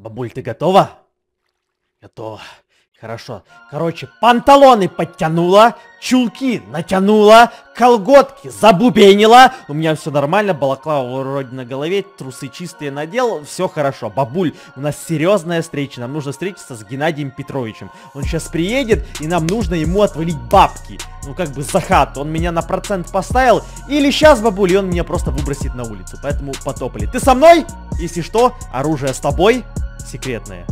Бабуль, ты готова? Готова. Хорошо. Короче, панталоны подтянула, чулки натянула, колготки забубенила. У меня все нормально, балаклава вроде на голове, трусы чистые надел, все хорошо. Бабуль, у нас серьезная встреча, нам нужно встретиться с Геннадием Петровичем. Он сейчас приедет, и нам нужно ему отвалить бабки. Ну как бы за хату, он меня на процент поставил, или сейчас, бабуль, и он меня просто выбросит на улицу. Поэтому потопали. Ты со мной? Если что, оружие с тобой, секретное.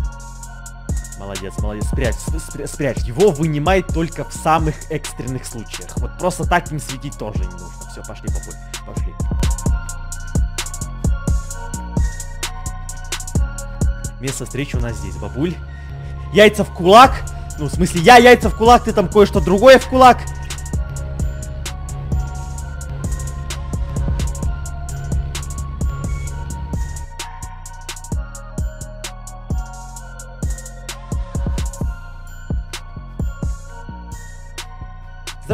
Молодец, молодец, спрячь. Его вынимает только в самых экстренных случаях. Вот просто так им светить тоже не нужно. Все, пошли, бабуль, пошли. Место встречи у нас здесь, бабуль. Яйца в кулак. Ну, в смысле, я яйца в кулак, ты там кое-что другое в кулак.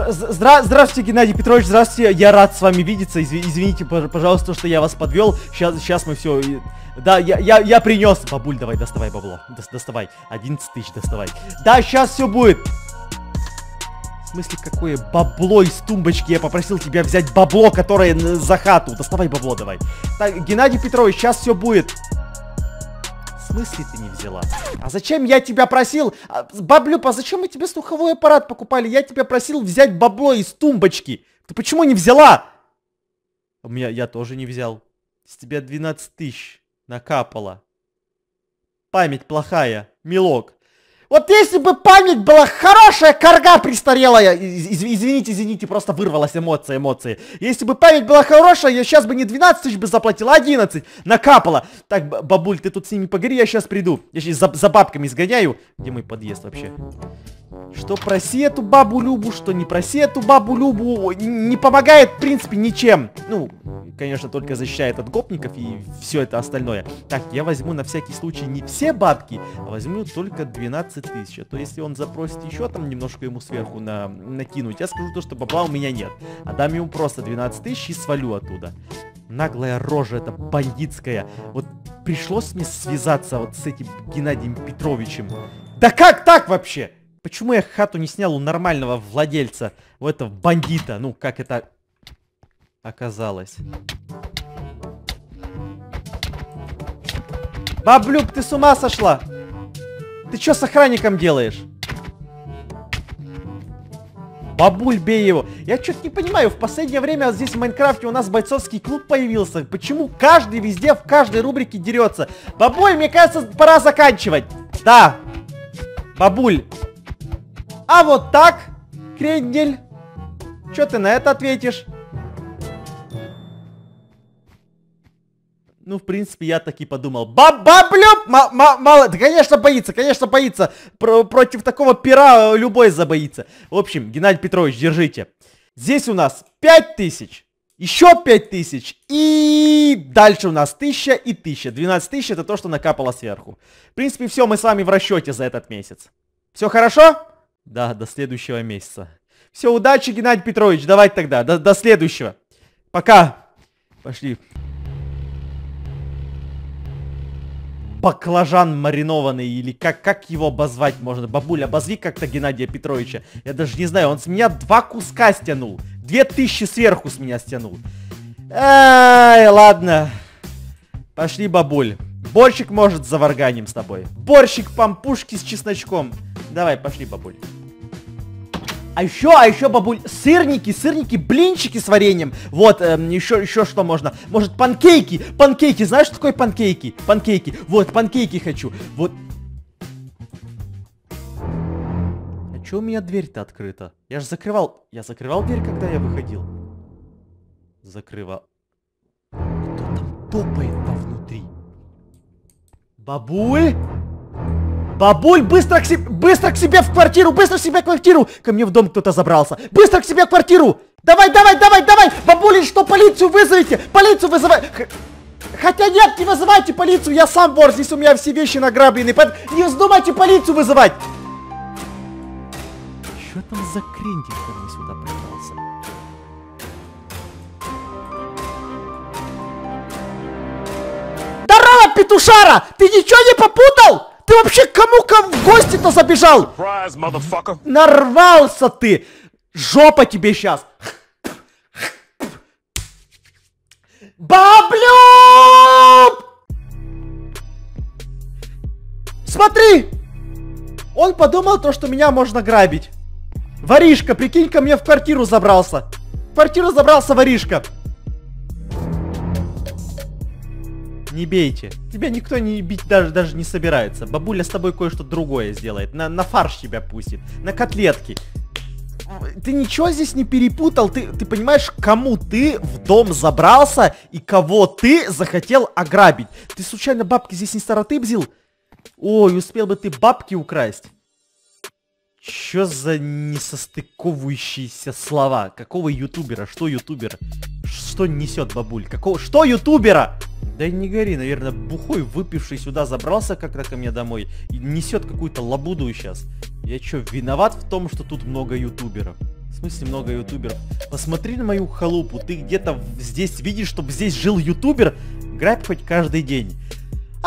Здравствуйте, Геннадий Петрович, здравствуйте, я рад с вами видеться, извините, пожалуйста, что я вас подвел, сейчас мы все, да, я принес, бабуль, давай, доставай бабло, доставай, 11 тысяч доставай, да, сейчас все будет, в смысле, какое бабло из тумбочки, я попросил тебя взять бабло, которое за хату, доставай бабло, давай, так, Геннадий Петрович, сейчас все будет. В смысле ты не взяла? А зачем я тебя просил? Баблюпа, зачем мы тебе слуховой аппарат покупали? Я тебя просил взять бабло из тумбочки. Ты почему не взяла? У меня, я тоже не взял. С тебя 12 тысяч накапало. Память плохая, милок. Вот если бы память была хорошая, карга престарелая. Извините, просто вырвалась эмоции. Если бы память была хорошая, я сейчас бы не 12 тысяч бы заплатил, а 11. Накапало. Так, бабуль, ты тут с ними поговори, я сейчас приду. Я сейчас за бабками сгоняю. Где мой подъезд вообще? Что проси эту бабу Любу, что не проси эту бабу Любу. Не помогает, в принципе, ничем. Ну, конечно, только защищает от гопников и все это остальное. Так, я возьму на всякий случай не все бабки, а возьму только 12 тысяч. А то если он запросит еще там немножко ему сверху накинуть, я скажу то, что бабла у меня нет. А дам ему просто 12 тысяч и свалю оттуда. Наглая рожа, это бандитская. Вот пришлось мне связаться вот с этим Геннадием Петровичем. Да как так вообще? Почему я хату не снял у нормального владельца, у этого бандита? Ну, как это оказалось. Баблюк, ты с ума сошла? Ты что с охранником делаешь? Бабуль, бей его. Я что-то не понимаю, в последнее время здесь в Майнкрафте у нас бойцовский клуб появился. Почему каждый везде, в каждой рубрике дерется? Бабуль, мне кажется, пора заканчивать. Да. Бабуль. А вот так, крендель. Чё ты на это ответишь? Ну, в принципе, я так и подумал. Баблюб! Мало... Да, конечно, боится. Против такого пера любой забоится. В общем, Геннадий Петрович, держите. Здесь у нас 5000. Еще 5000. И дальше у нас 1000 и 1000. 12 тысяч это то, что накапало сверху. В принципе, все, мы с вами в расчете за этот месяц. Все хорошо? Да, до следующего месяца. Все, удачи, Геннадий Петрович, давайте тогда. До следующего. Пока. Пошли. Баклажан маринованный, или как его обозвать можно? Бабуля, обозви как-то Геннадия Петровича. Я даже не знаю, он с меня 2 куска стянул. 2000 сверху с меня стянул. Ай, ладно. Пошли, бабуль. Борщик, может, заварганим с тобой. Борщик пампушки с чесночком. Давай, пошли, бабуль. А еще, бабуль, сырники, блинчики с вареньем. Вот, еще что можно. Может, панкейки, знаешь, что такое панкейки? Панкейки, вот, панкейки хочу. Вот. А че у меня дверь-то открыта? Я же закрывал, дверь, когда я выходил. Закрывал. Кто там топает вовнутри? Бабуль? Бабуль, быстро к себе в квартиру, Ко мне в дом кто-то забрался. Быстро к себе в квартиру. Давай. Бабуля, что, полицию вызовите? Полицию вызывай. Хотя нет, не вызывайте полицию, я сам вор, здесь у меня все вещи награблены. Не вздумайте полицию вызывать. Что там за крентик ко мне сюда прибрался? Здорово, петушара, ты ничего не попутал? Ты вообще кому-кому в гости-то забежал? Surprise, нарвался ты! Жопа тебе сейчас! Баблюб! Смотри! Он подумал то, что меня можно грабить. Воришка, прикинь, ко мне в квартиру забрался. В квартиру забрался воришка. Не бейте. Тебя никто не бить даже не собирается. Бабуля с тобой кое-что другое сделает. На фарш тебя пустит. На котлетки. Ты ничего здесь не перепутал. Ты понимаешь, кому ты в дом забрался и кого ты захотел ограбить. Ты случайно бабки здесь не староты бзил? Ой, успел бы ты бабки украсть. Чё за несостыковывающиеся слова? Какого ютубера? Что ютубера? Что несет бабуль? Какого? Что ютубера? Да не гори, наверное, бухой выпивший сюда забрался как-то ко мне домой и несет какую-то лабуду сейчас. Я чё, виноват в том, что тут много ютуберов? В смысле много ютуберов? Посмотри на мою халупу. Ты где-то здесь видишь, чтобы здесь жил ютубер? Грабь хоть каждый день.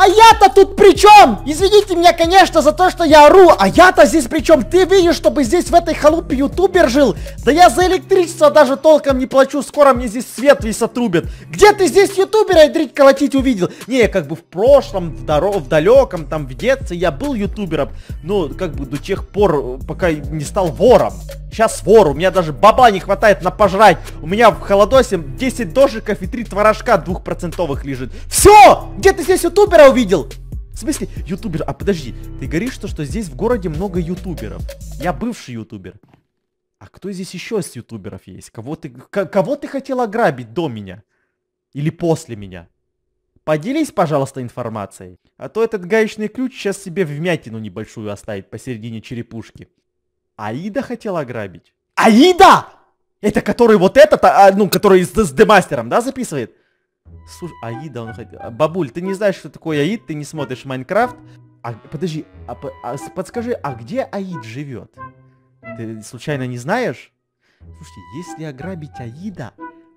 А я-то тут при чем? Извините меня, конечно, за то, что я ору. А я-то здесь при чем? Ты видишь, чтобы здесь в этой халупе ютубер жил? Да я за электричество даже толком не плачу. Скоро мне здесь свет весь отрубят. Где ты здесь ютубера и дрить колотить увидел? Не, как бы в прошлом, в далеком, там, в детстве я был ютубером. Ну, как бы до тех пор, пока не стал вором. Сейчас вор, у меня даже бабла не хватает на пожрать. У меня в холодосе 10 дожиков и 3 творожка 2% лежит. Все! Где ты здесь ютубера увидел? В смысле, ютубер? А подожди, ты говоришь, что здесь в городе много ютуберов. Я бывший ютубер. А кто здесь еще из ютуберов есть? Кого ты хотел ограбить до меня? Или после меня? Поделись, пожалуйста, информацией. А то этот гаечный ключ сейчас себе вмятину небольшую оставит посередине черепушки. Аида хотел ограбить. Аида? Это который вот этот, ну, который с Де Мастером, да, записывает? Слушай, Аида он хотел... Бабуль, ты не знаешь, что такое Аид, ты не смотришь Майнкрафт. А, подожди, подскажи, а где Аид живет? Ты случайно не знаешь? Слушайте, если ограбить Аида,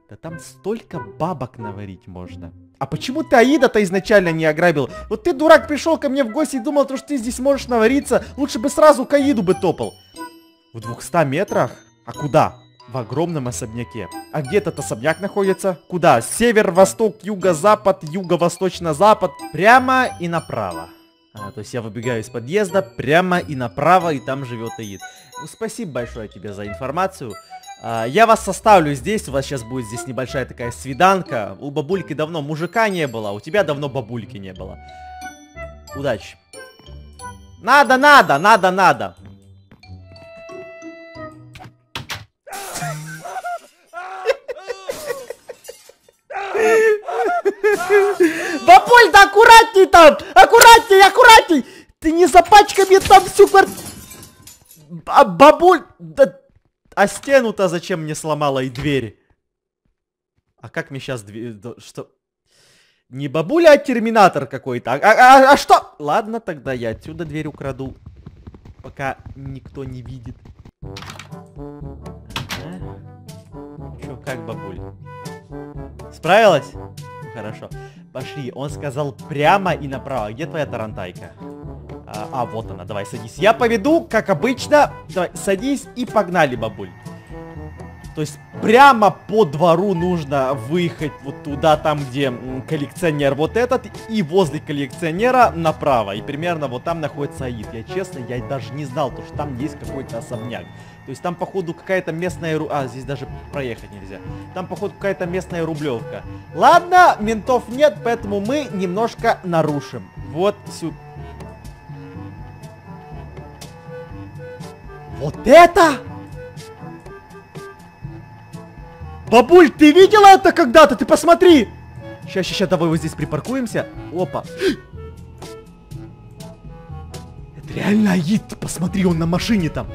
да там столько бабок наварить можно. А почему ты Аида-то изначально не ограбил? Вот ты, дурак, пришел ко мне в гости и думал, что ты здесь можешь навариться. Лучше бы сразу к Аиду бы топал. В 200 метрах? А куда? В огромном особняке. А где этот особняк находится? Куда? Север, восток, юго-запад, юго-восточно-запад. Прямо и направо. А, то есть я выбегаю из подъезда, прямо и направо, и там живет Аид. Ну, спасибо большое тебе за информацию. Я вас составлю здесь, у вас сейчас будет здесь небольшая такая свиданка. У бабульки давно мужика не было, у тебя давно бабульки не было. Удачи. Надо. Бабуль, да аккуратней там! Аккуратней! Ты не запачкай мне там всю квартиру! Бабуль, да... А стену-то зачем мне сломала и дверь? А как мне сейчас дверь... Что? Не бабуля, а терминатор какой-то. А что? Ладно, тогда я отсюда дверь украду. Пока никто не видит. Чё, как бабуль? Справилась? Хорошо. Пошли. Он сказал прямо и направо. Где твоя тарантайка? А, вот она. Давай, садись. Я поведу, как обычно. Давай, садись и погнали, бабуль. То есть прямо по двору нужно выехать вот туда, там, где коллекционер вот этот. И возле коллекционера направо. И примерно вот там находится Аид. Я, честно, я даже не знал, что там есть какой-то особняк. То есть там, походу, какая-то местная... А, здесь даже проехать нельзя. Там, походу, какая-то местная рублевка. Ладно, ментов нет, поэтому мы немножко нарушим. Вот сюда. Вот это? Бабуль, ты видела это когда-то? Ты посмотри! Сейчас, давай вот здесь припаркуемся. Опа. Это реально Аид. Посмотри, он на машине там.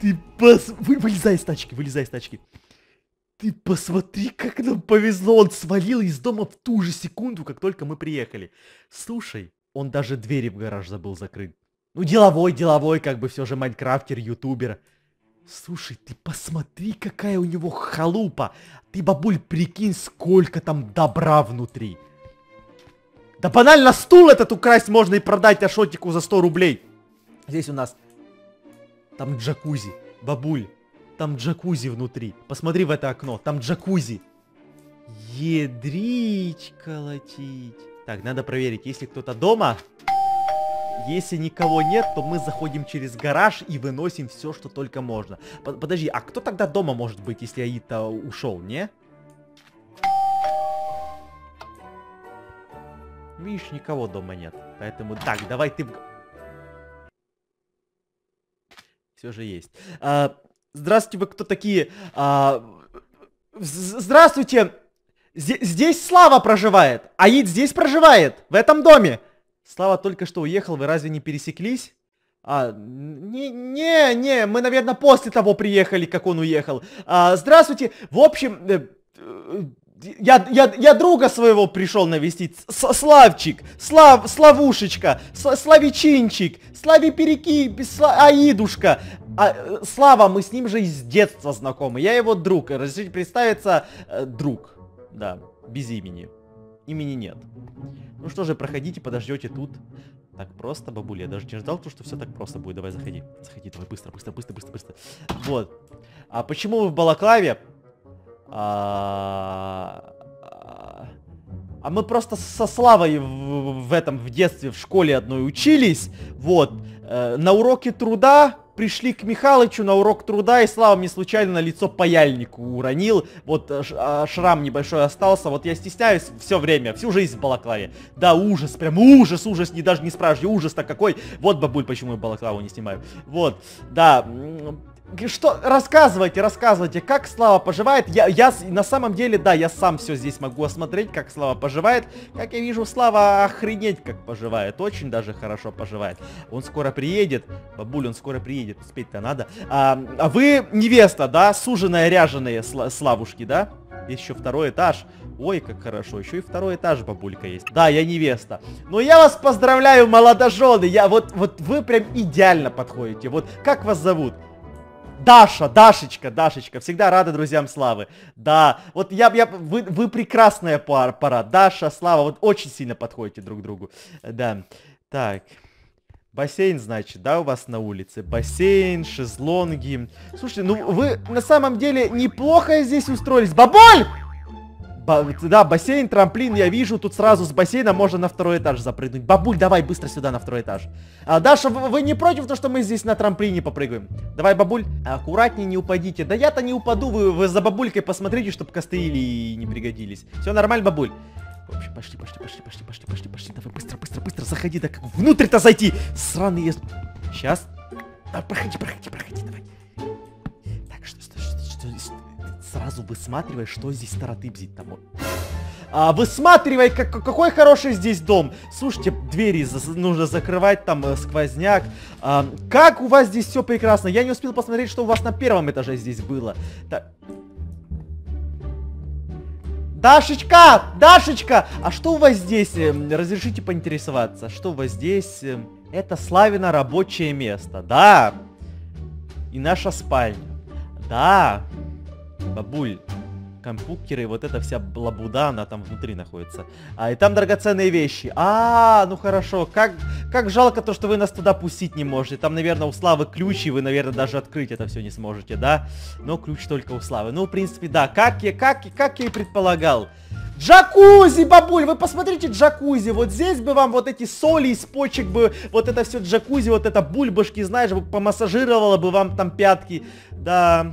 Ты Вылезай из тачки. Ты посмотри, как нам повезло. Он свалил из дома в ту же секунду, как только мы приехали. Слушай, он даже двери в гараж забыл закрыть. Ну, деловой, как бы все же майнкрафтер, ютубер. Слушай, ты посмотри, какая у него халупа. Ты, бабуль, прикинь, сколько там добра внутри. Да банально стул этот украсть можно и продать Ашотику за 100 рублей. Здесь у нас... Там джакузи. Бабуль, там джакузи внутри. Посмотри в это окно, там джакузи. Ядрить колотить. Так, надо проверить, если кто-то дома. Если никого нет, то мы заходим через гараж и выносим все, что только можно. Подожди, а кто тогда дома может быть, если Аид-то ушел, не? Видишь, никого дома нет. Поэтому, так, давай ты... Все же есть. Здравствуйте, вы кто такие? Здравствуйте! Здесь Слава проживает! Аид здесь проживает! В этом доме! Слава только что уехал, вы разве не пересеклись? Не, мы, наверное, после того приехали, как он уехал. Здравствуйте, в общем, я друга своего пришел навестить. Славчик, Славушечка, Славичинчик, Славиперики, Аидушка. Слава, мы с ним же из детства знакомы, я его друг. Разрешите представиться, друг, да, без имени. Имени нет. Ну что же, проходите, подождете тут. Так просто, бабуля, я даже не ждал, что все так просто будет. Давай, заходи. Заходи, давай, быстро. Вот. А почему вы в балаклаве? А мы просто со Славой в детстве, в школе одной учились. Вот. На уроке труда пришли к Михалычу, на урок труда, и Слава мне случайно на лицо паяльнику уронил. Вот шрам небольшой остался. Вот я стесняюсь все время, всю жизнь в балаклаве. Да, ужас, прям ужас, не, даже не спрашивай, ужас-то какой. Вот, бабуль, почему я балаклаву не снимаю. Вот, да... Что, рассказывайте, как Слава поживает. Я на самом деле, да, я сам все здесь могу осмотреть, как Слава поживает. Как я вижу, Слава охренеть как поживает, очень даже хорошо поживает. Он скоро приедет, бабуль, он скоро приедет, успеть-то надо. А вы невеста, да, суженая, ряженые Славушки, да? Есть еще второй этаж. Ой, как хорошо, еще и второй этаж, бабулька, есть. Да, я невеста. Но я вас поздравляю, молодожены, вот вы прям идеально подходите. Вот как вас зовут? Даша, Дашечка, всегда рада друзьям Славы. Да, вот вы прекрасная пара, Даша, Слава, вот очень сильно подходите друг другу. Да, так, бассейн, значит, да, у вас на улице, бассейн, шезлонги. Слушайте, ну вы на самом деле неплохо здесь устроились, бабуль! Да, бассейн, трамплин, я вижу, тут сразу с бассейна можно на второй этаж запрыгнуть. Бабуль, давай быстро сюда на второй этаж. Даша, вы не против того, что мы здесь на трамплине попрыгаем? Давай, бабуль, аккуратнее, не упадите. Да я-то не упаду, вы за бабулькой посмотрите, чтобы костыли не пригодились. Все нормально, бабуль? В общем, пошли, давай быстро, заходи, да как внутрь-то зайти. Сраные... Сейчас. Да, проходи, давай. Так, что... Сразу высматривай, что здесь таратыбзить там. Высматривай, какой хороший здесь дом. Слушайте, двери нужно закрывать, там сквозняк. Как у вас здесь все прекрасно. Я не успел посмотреть, что у вас на первом этаже здесь было. Так. Дашечка! А что у вас здесь? Разрешите поинтересоваться. Что у вас здесь? Это Славина рабочее место. Да. И наша спальня. Да. Бабуль, компьютеры, вот эта вся блабуда, она там внутри находится. И там драгоценные вещи. Ну хорошо, как жалко то, что вы нас туда пустить не можете. Там, наверное, у Славы ключи, вы, наверное, даже открыть это все не сможете, да? Но ключ только у Славы. Ну, в принципе, да, как я и предполагал. Джакузи, бабуль, вы посмотрите джакузи. Вот здесь бы вам вот эти соли из почек бы, вот это все джакузи, вот это бульбашки, знаешь, помассажировала бы вам там пятки, да...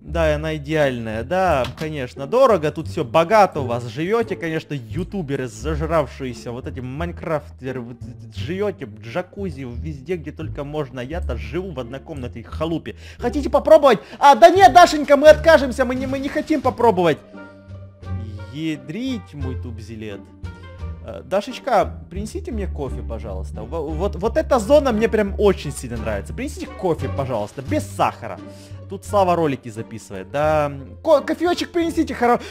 Да, она идеальная, да, конечно, дорого, тут все богато у вас, живете, конечно, ютуберы зажравшиеся, вот эти майнкрафтеры, вы живете в джакузи, везде, где только можно, я-то живу в однокомнатной халупе. Хотите попробовать? Да нет, Дашенька, мы откажемся, мы не хотим попробовать. Ядрить мой тубзилет. Дашечка, принесите мне кофе, пожалуйста. Вот эта зона мне прям очень сильно нравится. Принесите кофе, пожалуйста, без сахара. Тут Слава ролики записывает. Да, кофеечек принесите, хорошо.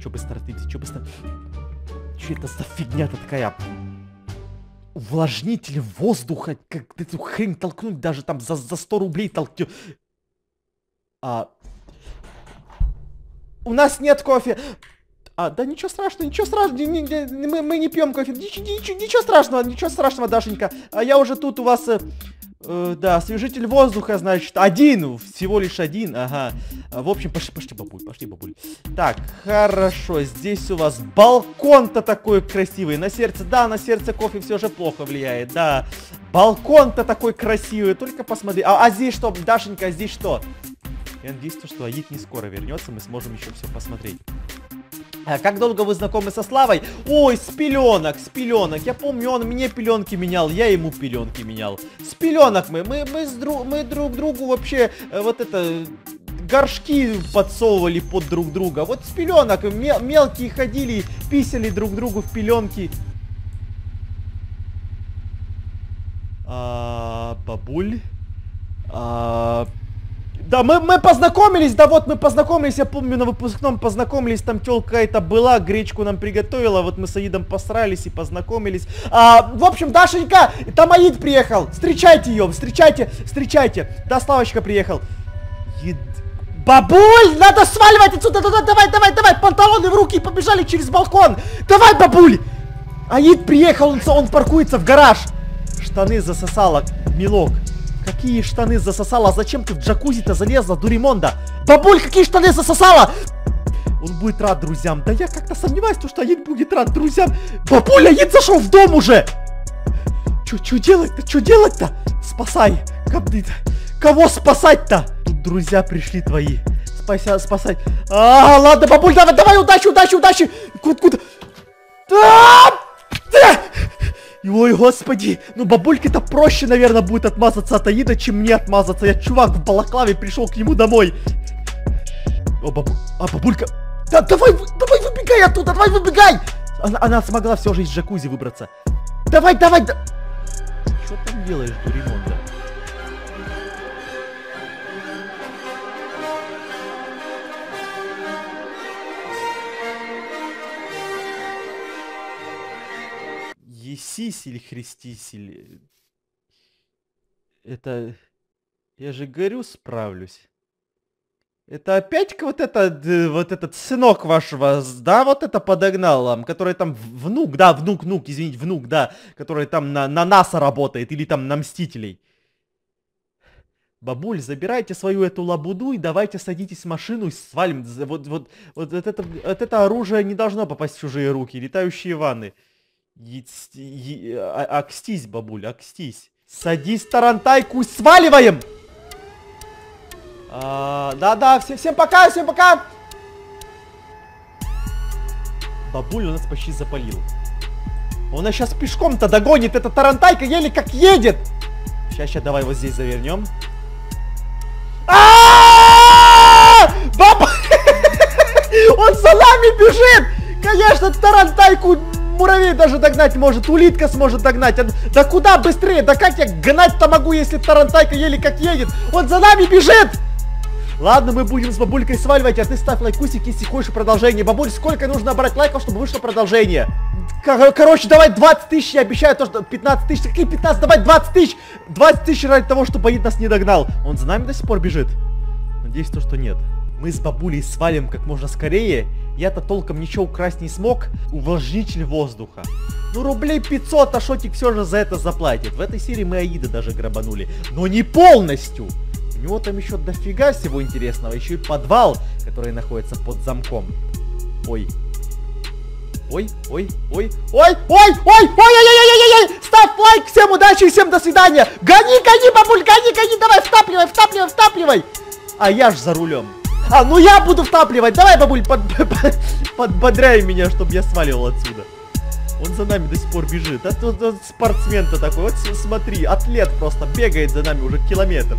Чё быстро ты, чё быстро. Чё это за фигня-то такая? увлажнитель воздуха, как эту хрень толкнуть, даже там за 100 рублей толкнуть. У нас нет кофе. Да ничего страшного, ничего страшного, мы не пьем кофе, ничего страшного, Дашенька. Я уже тут у вас, да, освежитель воздуха, значит, один, всего лишь один, ага. В общем, пошли, бабуль. Так, хорошо, здесь у вас балкон-то такой красивый, на сердце кофе все же плохо влияет, да. Балкон-то такой красивый, только посмотри, а здесь что, Дашенька, здесь что? Я надеюсь, что Аид не скоро вернется, мы сможем еще все посмотреть. Как долго вы знакомы со Славой? Ой, с пеленок. Я помню, он мне пеленки менял, я ему пеленки менял. С пеленок мы друг другу вообще вот это... Горшки подсовывали под друг друга. Вот с пеленок мелкие ходили, писали друг другу в пеленки. Бабуль? Да, мы познакомились, да вот мы познакомились, я помню, на выпускном познакомились, там тёлка эта была, гречку нам приготовила, вот мы с Аидом посрались и познакомились. В общем, Дашенька, там Аид приехал, встречайте её, встречайте, да, Славочка приехал. Бабуль, надо сваливать отсюда, давай, панталоны в руки, побежали через балкон, давай, бабуль. Аид приехал, он паркуется в гараж. Штаны засосала, милок. Какие штаны засосала? Зачем ты в джакузи-то залезла, Дуримонда? Бабуль, какие штаны засосала? Он будет рад друзьям. Да я как-то сомневаюсь, что Аид будет рад друзьям. Бабуля, Аид зашел в дом уже. Чё делать-то? Спасай. Кого спасать-то? Тут друзья пришли твои. Спасай. Ладно, бабуль, давай, удачи. Куда? Ой, господи, ну бабульке-то проще, наверное, будет отмазаться от Аида, чем мне отмазаться. Я, чувак, в балаклаве пришел к нему домой. Бабулька... Да, давай выбегай оттуда, Она смогла все же из джакузи выбраться. Давай. Что ты там делаешь, Дуримонда? Есись или хрестись. Это... Я же говорю, справлюсь. Это опять вот этот сынок вашего, да, вот это подогнал, который там внук, да, который там на НАСА работает или там на Мстителей. Бабуль, забирайте свою эту лабуду и давайте садитесь в машину и свалим. Вот это оружие не должно попасть в чужие руки, летающие ванны. Акстись, бабуль, акстись. Садись, тарантайку, сваливаем! Да, всем пока! Бабуль у нас почти запалил. Он нас сейчас пешком-то догонит, эта тарантайка еле как едет! Сейчас, давай вот здесь завернем. Бабуль! Он за нами бежит! Конечно, тарантайку... Муравей даже догнать может, улитка сможет догнать. Да куда быстрее? Да как я гнать-то могу, если тарантайка еле как едет? Он за нами бежит! Ладно, мы будем с бабулькой сваливать, а ты ставь лайкусик, если хочешь продолжение. Бабуль, сколько нужно брать лайков, чтобы вышло продолжение? Короче, давай 20 тысяч, я обещаю, то, что 15 тысяч. Какие 15? Давай 20 тысяч! 20 тысяч ради того, чтобы Аид нас не догнал. Он за нами до сих пор бежит. Надеюсь, то, что нет. Мы с бабулей свалим как можно скорее. Я-то толком ничего украсть не смог. Увлажнитель воздуха. Ну, рублей 500 Ашотик все же за это заплатит. В этой серии мы Аида даже грабанули. Но не полностью. У него там еще дофига всего интересного. Еще и подвал, который находится под замком. Ой. Ставь лайк, всем удачи и всем до свидания. Гони, бабуль, гони. Давай, втапливай. А я ж за рулем. Ну я буду втапливать. Давай, бабуль, подбодряй меня, чтобы я сваливал отсюда. Он за нами до сих пор бежит. А тут спортсмен-то такой. Вот смотри, атлет просто бегает за нами уже километр.